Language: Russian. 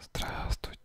Здравствуйте.